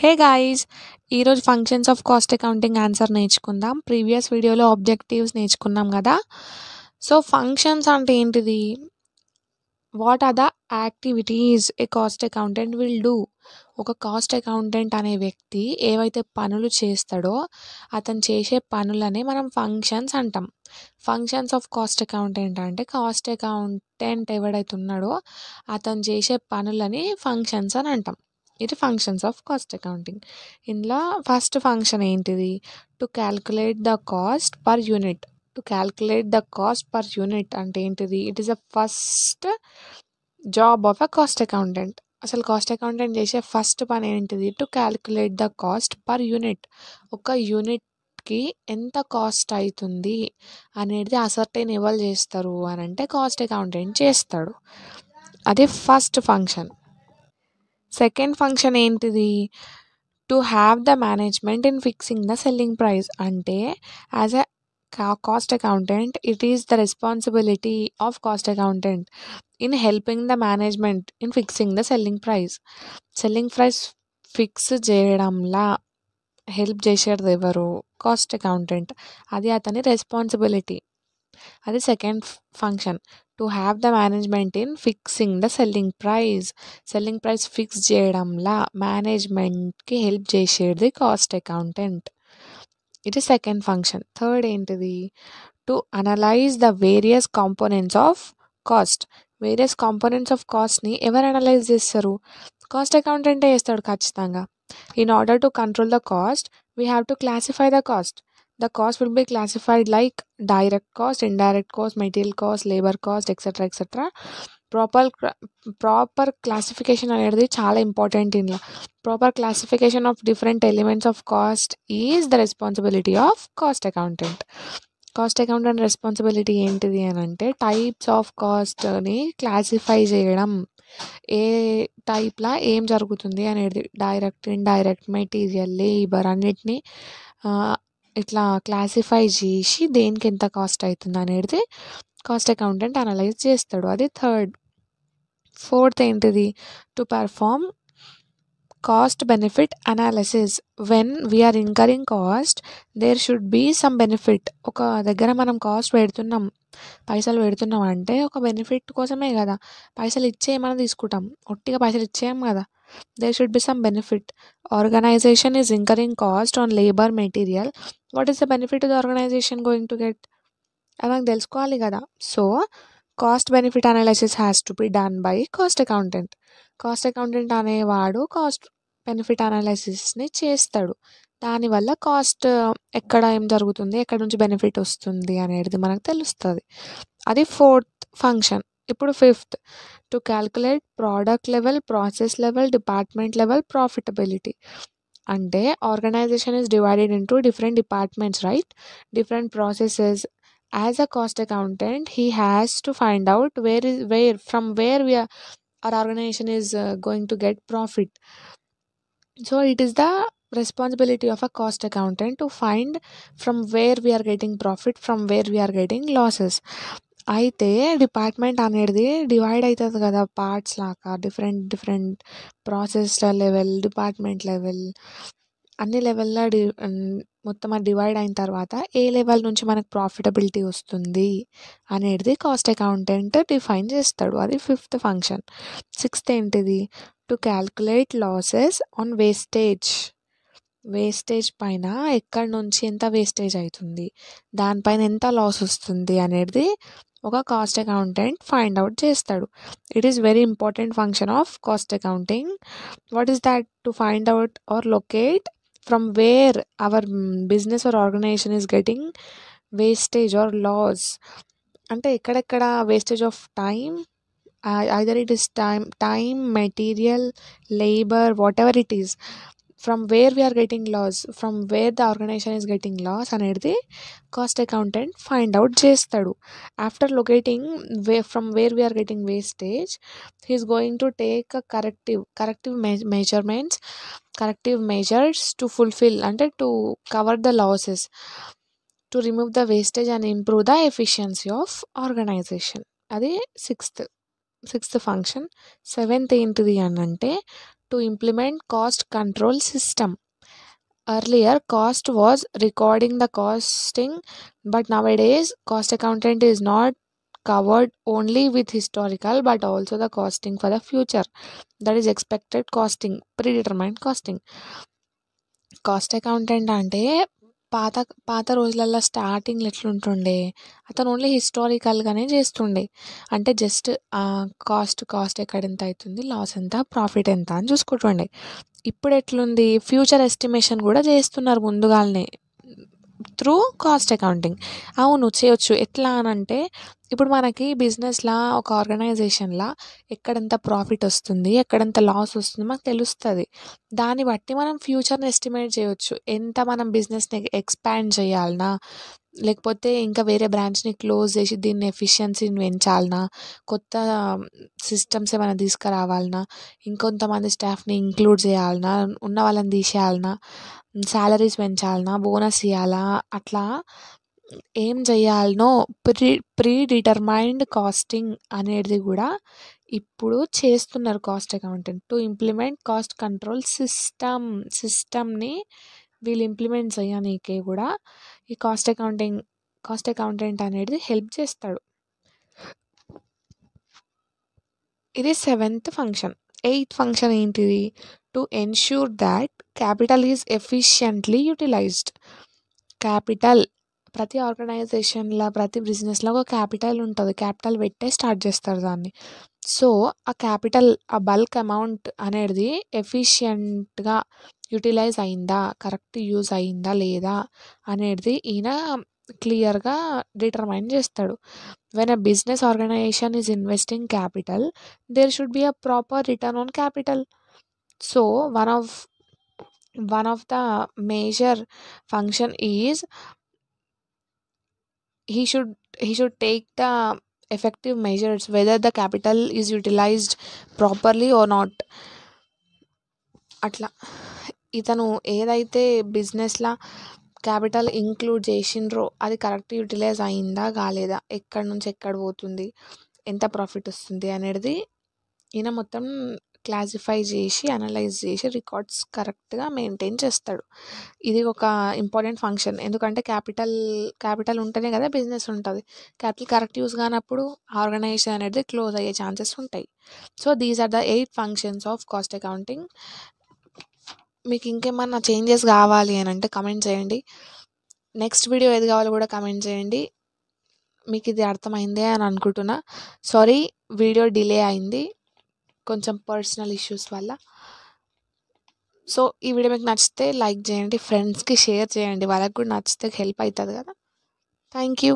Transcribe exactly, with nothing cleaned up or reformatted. హే guys, ఈరోజు functions of cost accounting answer నేర్చుకుందాం. Previous వీడియోలో ఆబ్జెక్టివ్స్ నేర్చుకున్నాం కదా. సో ఫంక్షన్స్ అంటే ఏంటిది, what are the activities a cost accountant will do. ఒక కాస్ట్ అకౌంటెంట్ అనే వ్యక్తి ఏవైతే పనులు చేస్తాడో అతను చేసే పనులనే మనం ఫంక్షన్స్ అంటాం. ఫంక్షన్స్ ఆఫ్ కాస్ట్ అకౌంటెంట్ అంటే కాస్ట్ అకౌంటెంట్ ఎవడైతే ఉన్నాడో అతను చేసే పనులని ఫంక్షన్స్ అని అంటాం. ఇది ఫంక్షన్స్ ఆఫ్ కాస్ట్ అకౌంటింగ్. ఇందులో ఫస్ట్ ఫంక్షన్ ఏంటిది, to calculate the cost per unit. To calculate the cost per unit అంటే ఏంటిది, it is the first job of a cost accountant. అసలు కాస్ట్ అకౌంటెంట్ చేసే ఫస్ట్ పని ఏంటిది, to calculate the cost per unit. ఒక యూనిట్కి ఎంత కాస్ట్ అవుతుంది అనేది అసర్టైన్ ఎవరు చేస్తారు అని అంటే కాస్ట్ అకౌంటెంట్ చేస్తాడు. అదే ఫస్ట్ ఫంక్షన్. సెకండ్ ఫంక్షన్ ఏంటిది, to have the management in fixing the selling price. అంటే as a cost accountant it is the responsibility of cost accountant in helping the management in fixing the selling price. Selling price fix చేయడంలా help చేసేది ఎవరు, cost accountant. అది అతని responsibility. అది second function, to have the management in fixing the selling price. Selling price fix చేయడంలా మేనేజ్మెంట్కి help చేసేది cost accountant. ఇది సెకండ్ ఫంక్షన్. థర్డ్ ఏంటిది, to analyse the various components of cost. Various components of కాస్ట్ని ఎవరు analyse చేస్తారు, cost అకౌంటెంటే చేస్తాడు ఖచ్చితంగా. In order to control the cost we have to classify the cost. The cost will be classified like direct cost, indirect cost, material cost, labor cost, et cetera et cetera. Proper proper classification అనేది చాలా important. ఇందులో proper classification of different elements of cost is the responsibility of cost accountant. Cost accountant responsibility ఏంటిది అని అంటే types of కాస్ట్ని classify చేయడం. ఏ టైప్లా ఏం జరుగుతుంది అనేది డైరెక్ట్, ఇండైరెక్ట్, మెటీరియల్, లేబర్ అన్నిటినీ ఇట్లా క్లాసిఫై చేసి దేనికి ఎంత కాస్ట్ అవుతుంది అనేది కాస్ట్ అకౌంటెంట్ అనలైజ్ చేస్తాడు. అది థర్డ్. ఫోర్త్ ఏంటిది, to perform cost benefit analysis. When we are incurring cost there should be some benefit. ఒక దగ్గర మనం కాస్ట్ పెడుతున్నాం, పైసలు పెడుతున్నాం అంటే ఒక బెనిఫిట్ కోసమే కదా. పైసలు ఇచ్చేయమని తీసుకుంటాం, ఒట్టిగా పైసలు ఇచ్చేయం కదా. There should be some benefit. Organization is incurring cost on labor, material. What is the benefit of the organization going to get? Anak telusukovali kada. So cost benefit analysis has to be done by cost accountant. Cost accountant ane vaadu cost benefit analysis ni chestadu. దాని వల్ల cost ఎక్కడ ఏం జరుగుతుంది, ఎక్కడ నుంచి benefit వస్తుంది అనేది మనకు తెలుస్తుంది. అది ఫోర్త్ ఫంక్షన్. ఇప్పుడు fifth, to calculate product level, process level, department level profitability. అంటే organisation is divided in to different departments, right, different processes. As a cost accountant he has to find out where is where from where we our organisation is going to get profit. So it is the responsibility of a cost accountant to find from where we are getting profit, from where we are getting losses. అయితే department అనేది divide అవుతుంది కదా parts లాగా, different different process level, department level, అన్ని లెవెల్లో D మొత్తం అది divide అయిన తర్వాత ఏ లెవెల్ నుంచి మనకు ప్రాఫిటబిలిటీ వస్తుంది అనేది కాస్ట్ అకౌంటెంట్ డిఫైన్ చేస్తాడు. అది ఫిఫ్త్ ఫంక్షన్. సిక్స్త్ ఏంటిది, to calculate losses on wastage. Wastage పైన ఎక్కడి నుంచి ఎంత వేస్టేజ్ అవుతుంది, దానిపైన ఎంత లాస్ వస్తుంది అనేది ఒక కాస్ట్ అకౌంటెంట్ ఫైండ్ అవుట్ చేస్తాడు. It is very important function of cost accounting. What is that, to find out or locate from where our business or organisation is getting wastage or loss. అంటే ఎక్కడెక్కడ wastage of time, either it is time time material, labour, what ever it is, from where we are getting loss, from where the organization is getting loss అనేది cost accountant find out చేస్తాడు. After locating we from where we are getting wastage he's going to take a corrective corrective measurements corrective measures to fulfil, అంటే to cover the losses, to remove the wastage and improve the efficiency of organisation. అది sixth sixth function. Seventh ఏంటిది అని అంటే to implement cost control system. Earlier, cost was recording the costing, but nowadays cost accountant is not covered only with historical but also the costing for the future, that is expected costing, predetermined costing. Cost accountant ante పాత పాత రోజులలో స్టార్టింగ్లో ఎట్లుంటుండే, అతను only హిస్టారికల్గానే చేస్తుండే. అంటే just cost cost ఎక్కడ ఎంత అవుతుంది, లాస్ ఎంత, ప్రాఫిట్ ఎంత అని చూసుకుంటుండే. ఇప్పుడు ఎట్లుంది, ఫ్యూచర్ ఎస్టిమేషన్ కూడా చేస్తున్నారు ముందుగానే త్రూ కాస్ట్ అకౌంటింగ్. అవును చేయొచ్చు. ఎట్లా అనంటే, ఇప్పుడు మనకి బిజినెస్లా, ఒక ఆర్గనైజేషన్లా ఎక్కడంత ప్రాఫిట్ వస్తుంది, ఎక్కడంత లాస్ వస్తుంది మనకు తెలుస్తుంది. దాన్ని బట్టి మనం ఫ్యూచర్ని ఎస్టిమేట్ చేయొచ్చు. ఎంత మనం బిజినెస్ని ఎక్స్పాండ్ చేయాలన్నా, లేకపోతే ఇంకా వేరే బ్రాంచ్ని క్లోజ్ చేసి దీన్ని ఎఫిషియన్సీని పెంచాలన్నా, కొత్త సిస్టమ్స్ ఏమైనా తీసుకురావాలన్నా, ఇంకొంతమంది స్టాఫ్ని ఇంక్లూడ్ చేయాలన్నా, ఉన్న వాళ్ళని తీసేయాలన్నా, శాలరీస్ పెంచాలన్నా, బోనస్ ఇవ్వాలా, అట్లా ఏం చేయాలనో ప్రీ ప్రీ డిటర్మైన్డ్ కాస్టింగ్ అనేది కూడా ఇప్పుడు చేస్తున్నారు cost accountant to implement cost control system. సిస్టమ్ని వీళ్ళు ఇంప్లిమెంట్ చేయడానికే కూడా ఈ కాస్ట్ అకౌంటింగ్ కాస్ట్ అకౌంటెంట్ అనేది హెల్ప్ చేస్తాడు. ఇది సెవెంత్ ఫంక్షన్. ఎయిత్ ఫంక్షన్ ఏంటిది, to ensure that capital is efficiently utilised. Capital ప్రతి ఆర్గనైజేషన్లో, ప్రతి బిజినెస్లో ఒక క్యాపిటల్ ఉంటుంది. క్యాపిటల్ పెట్టే స్టార్ట్ చేస్తారు దాన్ని. సో ఆ క్యాపిటల్, ఆ బల్క్ అమౌంట్ అనేది ఎఫిషియెంట్గా యూటిలైజ్ అయిందా, కరెక్ట్ యూజ్ అయిందా లేదా అనేది ఈయన క్లియర్గా డిటర్మైన్ చేస్తాడు. When a business organisation is investing capital, there should be a proper return on capital. So one of one of the major function is he should he should take the effective measures whether the capital is utilized properly or not. అట్లా ఇతను ఏదైతే బిజినెస్లో capital include చేసిండ్రో అది correct utilise అయిందా కాలేదా, ఎక్కడి నుంచి ఎక్కడ పోతుంది, ఎంత ప్రాఫిట్ వస్తుంది అనేది ఈయన మొత్తం క్లాసిఫై చేసి అనలైజ్ చేసి రికార్డ్స్ కరెక్ట్గా మెయింటైన్ చేస్తాడు. ఇది ఒక ఇంపార్టెంట్ ఫంక్షన్. ఎందుకంటే క్యాపిటల్ క్యాపిటల్ ఉంటేనే కదా బిజినెస్ ఉంటుంది. క్యాపిటల్ కరెక్ట్ యూస్ కానప్పుడు ఆర్గనైజేషన్ అనేది క్లోజ్ అయ్యే ఛాన్సెస్ ఉంటాయి. So these are the eight functions of cost accounting. మీకు ఇంకేమన్నా చేంజెస్ కావాలి అని అంటే కమెంట్ చేయండి. నెక్స్ట్ వీడియో ఏది కావాలో కూడా కమెంట్ చేయండి. మీకు ఇది అర్థమైందే అని అనుకుంటున్నా. సారీ వీడియో డిలే అయింది కొంచెం పర్సనల్ ఇష్యూస్ వల్ల. సో ఈ వీడియో మీకు నచ్చితే లైక్ చేయండి, ఫ్రెండ్స్కి షేర్ చేయండి, వాళ్ళకి కూడా నచ్చితే హెల్ప్ అవుతుంది కదా. Thank you.